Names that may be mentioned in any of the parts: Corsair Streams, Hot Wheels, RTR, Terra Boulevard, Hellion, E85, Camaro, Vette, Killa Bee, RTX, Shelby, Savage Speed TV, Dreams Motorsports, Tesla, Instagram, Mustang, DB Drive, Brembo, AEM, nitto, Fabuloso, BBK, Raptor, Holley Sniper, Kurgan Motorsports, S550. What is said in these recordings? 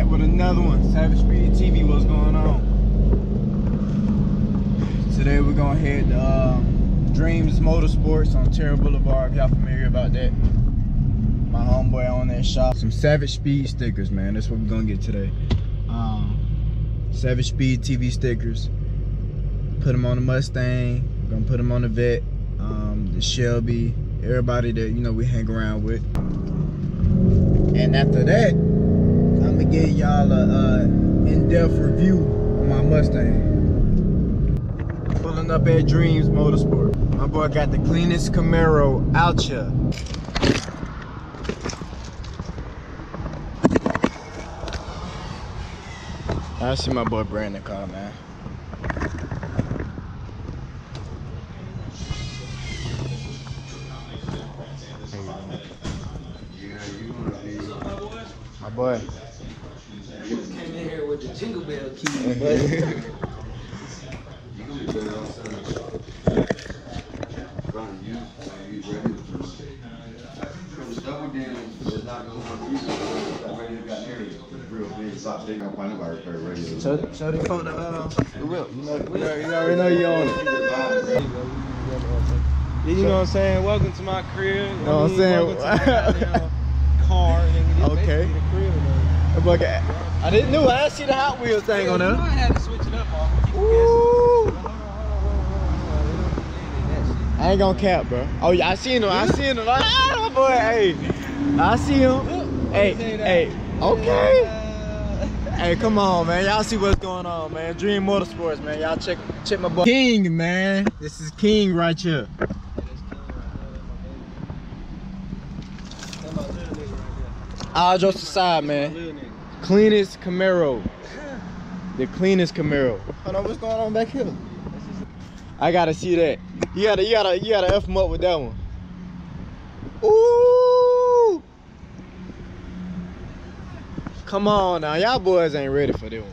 back with another one. Savage Speed TV, what's going on? Today we're gonna head to Dreams Motorsports on Terra Boulevard, if y'all familiar about that. My homeboy on that shop. Some Savage Speed stickers, man. That's what we're gonna get today. Savage Speed TV stickers. Put them on the Mustang. We're gonna put them on the Vette, the Shelby, everybody that, you know, we hang around with. And after that, I'm gonna give y'all a in-depth review on my Mustang. Pulling up at Dreams Motorsport. My boy got the cleanest Camaro out ya. I see my boy Brandon car, man. My boy. You just came in here with the jingle bell key, buddy. Show the phone the wheel. You already know you on it. You know what I'm saying? Welcome to my crib. You know what I'm saying? Car, okay. The crib, I didn't know. I see the Hot Wheels thing on there. You might have to switch it up, I ain't gonna cap, bro. Oh yeah, I seen him. I seen him. Ah, boy, hey, I see him. Hey, hey, okay. Hey, come on, man. Y'all see what's going on, man? Dream Motorsports, man. Y'all check my boy. King, man. This is King right here. All jokes aside, man. Cleanest Camaro. The cleanest Camaro. Hold on, what's going on back here? I gotta see that. You gotta F him up with that one. Ooh! Come on now, y'all boys ain't ready for that one.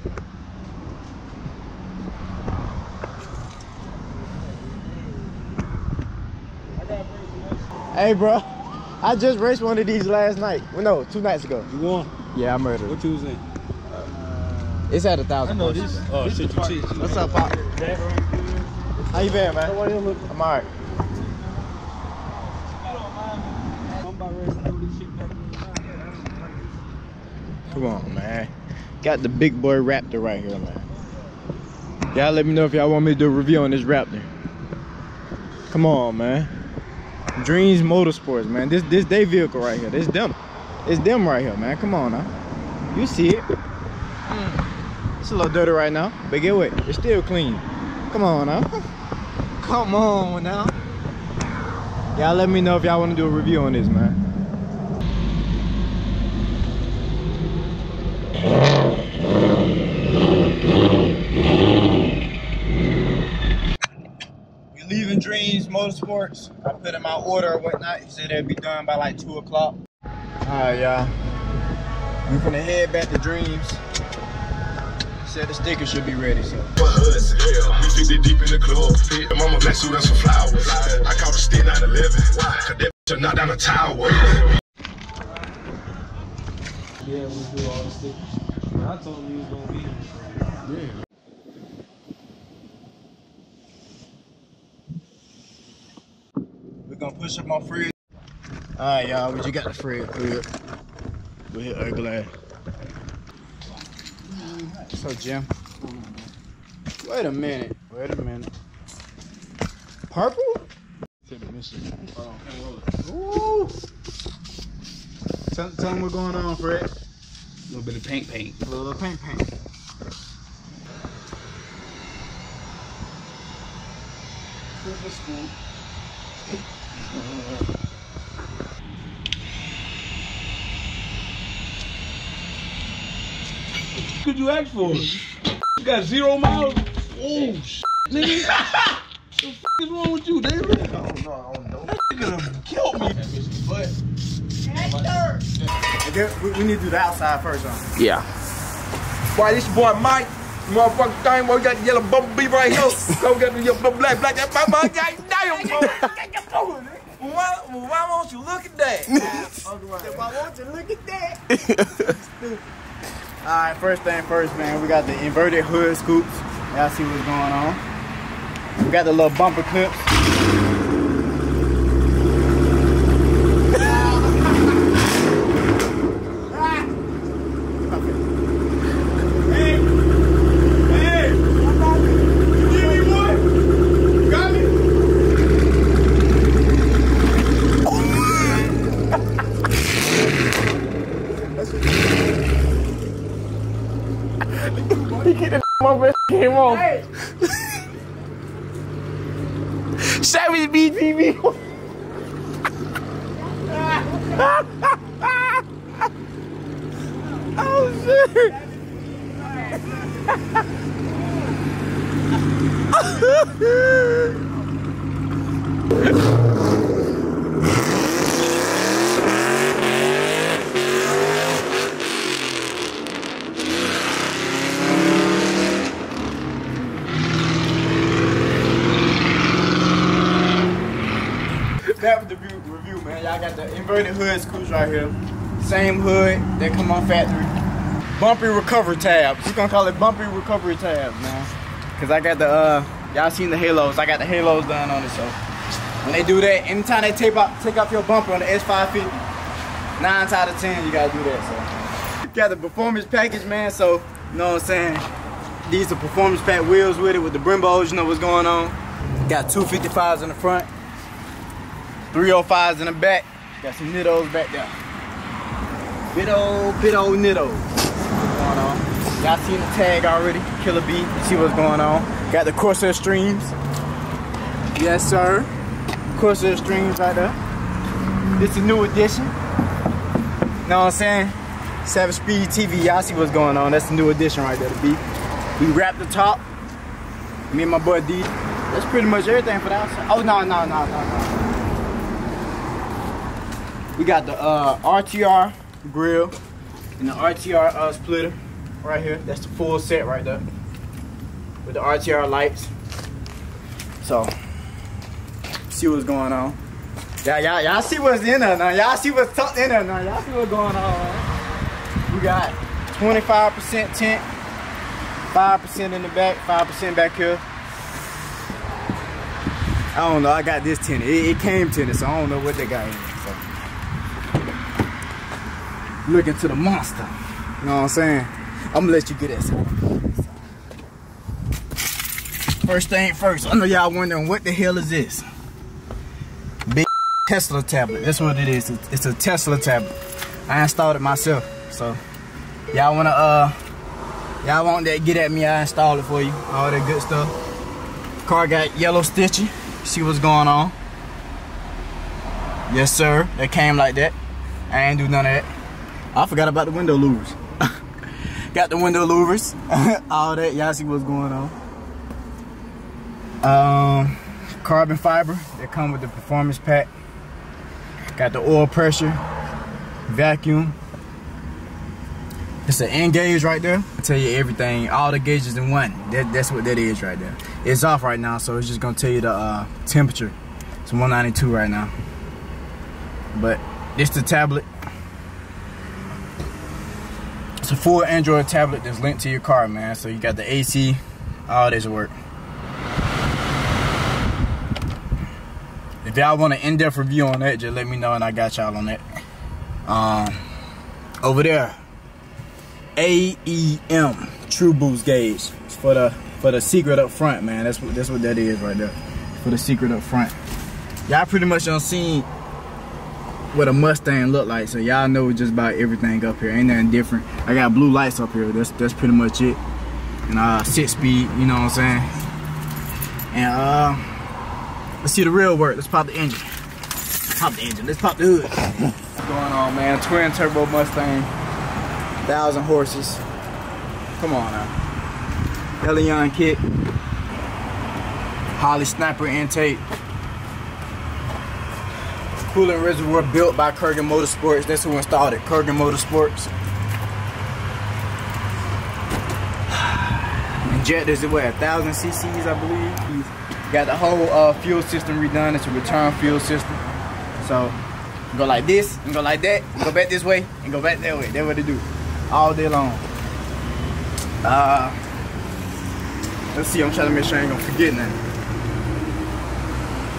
Hey, bro. I just raced one of these last night. Well, no, 2 nights ago. You won? Yeah, I murdered. What you was in? It's at 1,000. I know this. Oh, shit, you cheat. What's up, Pop? How you been, man? I'm alright. Come on, man. Got the big boy Raptor right here, man. Y'all let me know if y'all want me to do a review on this Raptor. Come on, man. Dreams Motorsports, man. This they vehicle right here. It's them right here, man. Come on now. You see it. It's a little dirty right now, but get wet. It's still clean. Come on now. Come on now. Y'all let me know if y'all want to do a review on this, man. Leaving Dreams Motorsports. I put in my order or whatnot. He said they'd be done by like 2 o'clock. Alright, y'all. We're gonna head back to Dreams. He said the sticker should be ready, so. We 50 deep in the club. Mama black suit and some flowers. I caught a stick 911. Why? Cause that bitch knocked down a tower. Yeah, we do all the stickers. I told him he was gonna be here. Yeah. Gonna push up my fridge. Alright, y'all, we just got the fridge hood. We hit ugly ass. What's up, Jim? Wait a minute. Purple? Ooh. Tell them what's going on, Fred. A little bit of paint. A little paint. Super school. Could you ask for it? You got 0 miles. Oh, shit, nigga. What the f is wrong with you, David? I don't know. That nigga killed me. But I guess we need to do the outside first, huh? Yeah. Why this boy Mike, motherfucking thing, boy, we got the yellow bumblebee right here. Go get the yellow black. That's my boy. Damn, boy. Why won't you look at that? Why won't you look at that? All right, first thing first, man, we got the inverted hood scoops. Y'all see what's going on. We got the little bumper clips. Hey. Savage Speed TV. Oh shit! That was the review, man. Y'all got the inverted hood scoops right here. Same hood that come on factory. Bumpy recovery tabs. We're gonna call it bumpy recovery tabs, man. Cause I got the y'all seen the halos. I got the halos done on it, so when they do that, anytime they take off your bumper on the S550, 9 out of 10 you gotta do that. So got the performance package, man. So you know what I'm saying? These are performance pack wheels with it, with the Brembos. You know what's going on. Got 255s in the front. 305s in the back. Got some nittos back there. Big old nittos. What's going on? Y'all seen the tag already. Killa Bee. You see what's going on. Got the Corsair Streams. Yes, sir. Corsair Streams right there. This is a new edition. Know what I'm saying? Savage Speed TV. Y'all see what's going on. That's the new edition right there, the B. We wrapped the top. Me and my boy D. That's pretty much everything for the outside. Oh, no. We got the RTR grill and the RTR splitter right here. That's the full set right there with the RTR lights. So, see what's going on. Y'all see what's in there now. Y'all see what's tucked in there now. Y'all see what's going on. Right? We got 25% tint, 5% in the back, 5% back here. I don't know. I got this tinted. It came tinted, so I don't know what they got in it. Looking to the monster. You know what I'm saying? I'm gonna let you get that. First thing first, I know y'all wondering what the hell is this? Big Tesla tablet. That's what it is. It's a Tesla tablet. I installed it myself. So y'all wanna y'all want that, get at me, I installed it for you. All that good stuff. Car got yellow stitching. See what's going on. Yes sir, that came like that. I ain't do none of that. I forgot about the window louvers. Got the window louvers, all that. Y'all see what's going on. Carbon fiber that come with the performance pack. Got the oil pressure, vacuum. It's an end gauge right there. I tell you everything, all the gauges in one. That's what that is right there. It's off right now, so it's just gonna tell you the temperature. It's 192 right now. But this the tablet. It's a full Android tablet that's linked to your car, man. So you got the AC, all this work. If y'all want an in-depth review on that, just let me know and I got y'all on that. Over there, AEM True Boost gauge. It's for the secret up front, man. That's what that is right there. For the secret up front. Y'all pretty much done seen what a Mustang look like, so y'all know just about everything up here. Ain't nothing different. I got blue lights up here. That's pretty much it. And 6-speed, you know what I'm saying. And let's see the real work. Let's pop the engine. Let's pop the hood. What's going on, man? Twin turbo Mustang, 1,000 horses. Come on now. Hellion kit, Holley Sniper intake. Coolant reservoir built by Kurgan Motorsports. That's who installed it, Kurgan Motorsports. Injectors, it was 1,000 cc's, I believe. He's got the whole fuel system redone. It's a return fuel system. So go like this, and go like that, and go back this way, and go back that way. That's what they do all day long. Let's see, I'm trying to make sure I ain't gonna forget nothing.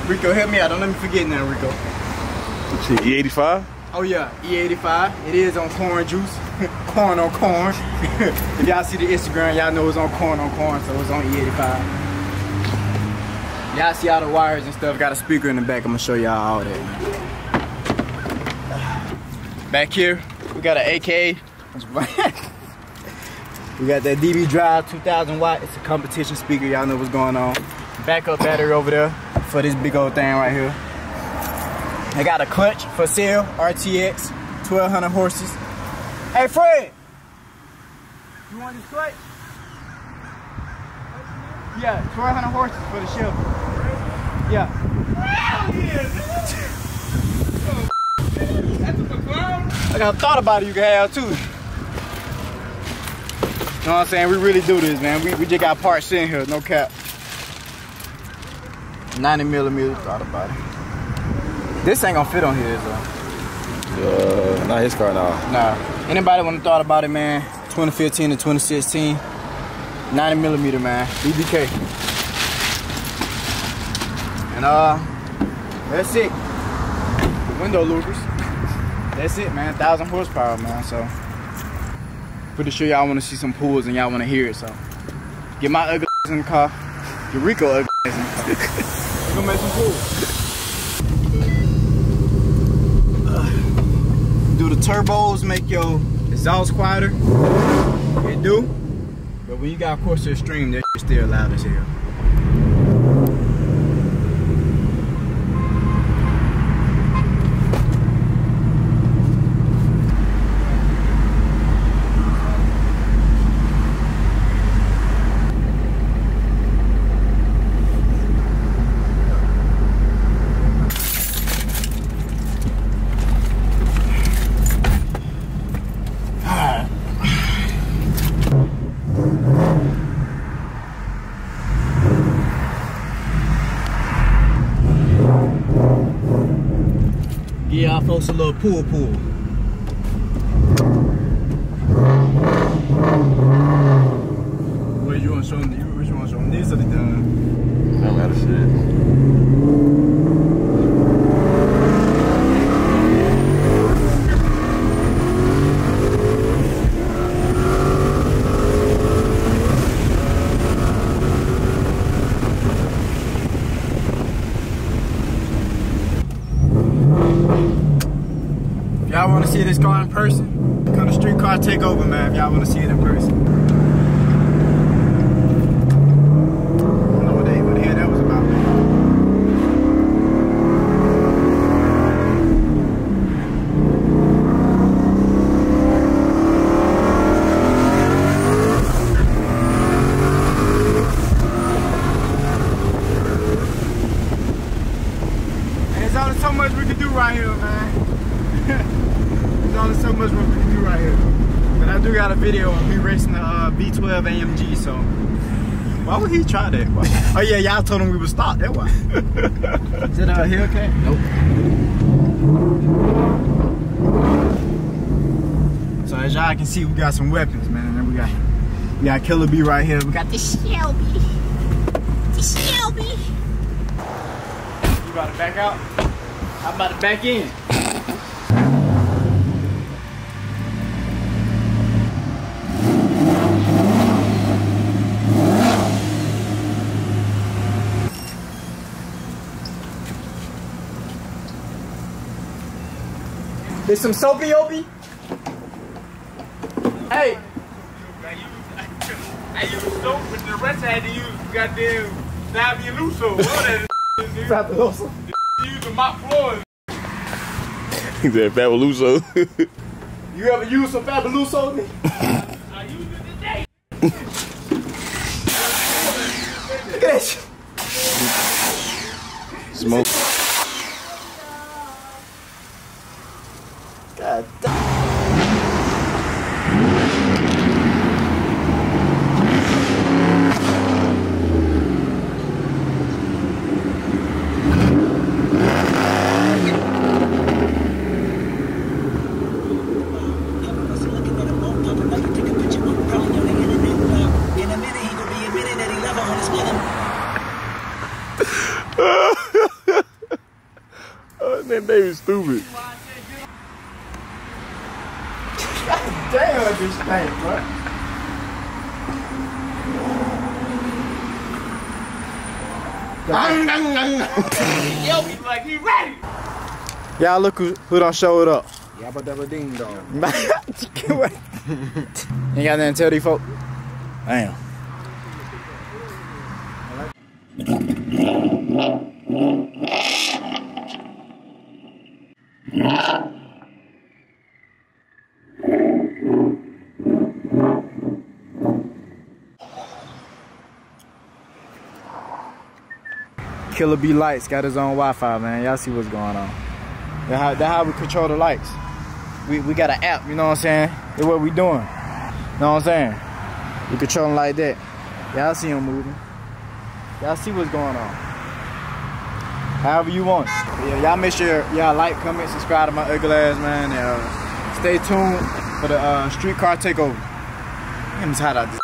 Rico, help me out, don't let me forget nothing, Rico. Let's see, E85? Oh yeah, E85. It is on corn juice. Corn on corn. If y'all see the Instagram, y'all know it's on corn, so it's on E85. Y'all see all the wires and stuff. Got a speaker in the back. I'm gonna show y'all all that. Back here, we got an AK. We got that DB Drive 2000 watt. It's a competition speaker. Y'all know what's going on. Backup battery over there for this big old thing right here. I got a clutch for sale. RTX, 1200 horses. Hey Fred, you want this clutch? Yeah, 1200 horses for the Shelby. Yeah. I got a thought about it you can have too. You know what I'm saying? We really do this, man. We just got parts in here, no cap. 90mm, thought about it. This ain't gonna fit on here, though. Not his car now. Nah. Anybody wanna thought about it, man? 2015 to 2016, 90mm, man. BBK. And that's it. Window louvers. That's it, man. 1000 horsepower, man. So pretty sure y'all want to see some pulls and y'all want to hear it. So get my ugly in the car. Get Rico ugly in the car. We're gonna make some pulls. Do the turbos make your exhaust quieter? It do. But when you got Corsair Stream, that shit's still loud as hell. A little pool. Wait, you want to show them? You want to show them these or the done? No matter shit. Y'all want to see this car in person? Come to Street Car Takeover, man, if y'all want to see it in person. I don't know what the hell that was about, man. And there's only so much we can do right here, man. There's so much we can do right here, but I do got a video of me racing the B12 AMG. So why would he try that? Why? Oh yeah, y'all told him we would stop. That why? Is it a Hellcat? Nope. So as y'all can see, we got some weapons, man. And then we got Killa Bee right here. We got the Shelby. The Shelby. You about to back out? I'm about to back in. There's some soapy opie. Hey. I used soap, but the rest I had to use goddamn Fabuloso. What is Fabuloso? You use the mop floor. He said Fabuloso. You ever used some Fabuloso? I used it today. Look at that shit. Smoke. God damn. name is stupid. Damn, this thing, bro. Yo, he's like, he ready. Y'all look who done showed up. Yabba dabba ding dong. Ain't got nothing to tell these folks. Damn. Killa Bee lights got his own Wi-Fi, man. Y'all see what's going on. That's how we control the lights. We got an app, you know what I'm saying? That's what we doing. You know what I'm saying? We controlling like that. Y'all see him moving. Y'all see what's going on. However you want. Yeah, y'all make sure y'all like, comment, subscribe to my ugly ass, man. And, stay tuned for the Street Car Takeover. I'm tired of this.